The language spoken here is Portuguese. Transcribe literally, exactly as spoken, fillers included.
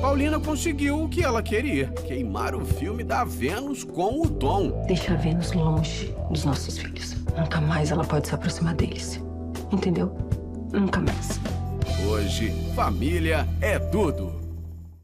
Paulina conseguiu o que ela queria, queimar o filme da Vênus com o Tom. Deixa a Vênus longe dos nossos filhos. Nunca mais ela pode se aproximar deles. Entendeu? Nunca mais. Hoje, família é tudo.